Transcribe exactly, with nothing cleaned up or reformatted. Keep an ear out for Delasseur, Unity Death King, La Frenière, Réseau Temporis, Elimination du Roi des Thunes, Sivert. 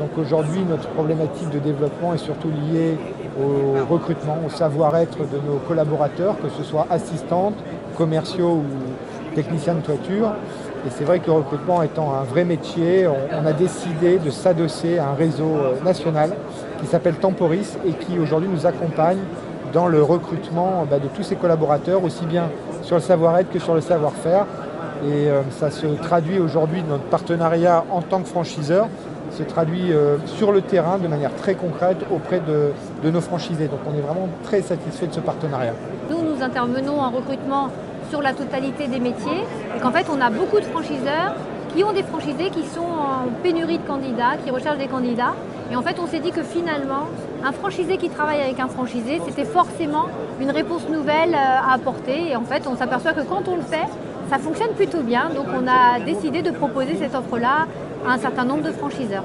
Donc aujourd'hui, notre problématique de développement est surtout liée au recrutement, au savoir-être de nos collaborateurs, que ce soit assistantes, commerciaux ou techniciens de toiture. Et c'est vrai que le recrutement étant un vrai métier, on a décidé de s'adosser à un réseau national qui s'appelle Temporis et qui aujourd'hui nous accompagne dans le recrutement de tous ses collaborateurs, aussi bien sur le savoir-être que sur le savoir-faire. Et ça se traduit aujourd'hui, notre partenariat en tant que franchiseur, se traduit sur le terrain de manière très concrète auprès de, de nos franchisés. Donc on est vraiment très satisfait de ce partenariat. Nous, nous intervenons en recrutement sur la totalité des métiers. Et qu'en fait, on a beaucoup de franchiseurs qui ont des franchisés qui sont en pénurie de candidats, qui recherchent des candidats. Et en fait, on s'est dit que finalement, un franchisé qui travaille avec un franchisé, c'était forcément une réponse nouvelle à apporter. Et en fait, on s'aperçoit que quand on le fait, ça fonctionne plutôt bien. Donc on a décidé de proposer cette offre-là à un certain nombre de franchiseurs.